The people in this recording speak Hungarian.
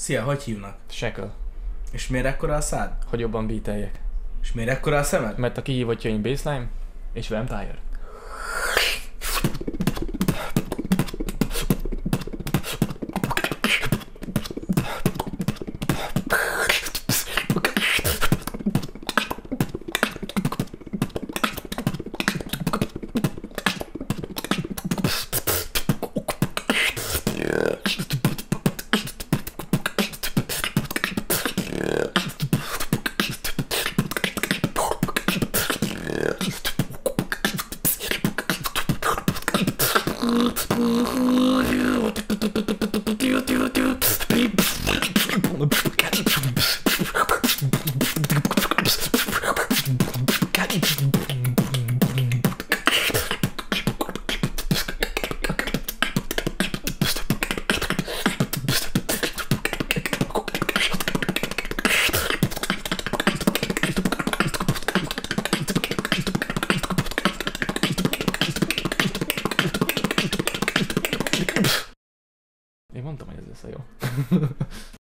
Szia, hogy hívnak? Shackle. És miért ekkora a szád? Hogy jobban beateljek. És miért ekkora a szemed? Mert a kihívottja én Baseline és Vampire. Mondtam, hogy ez lesz a jó.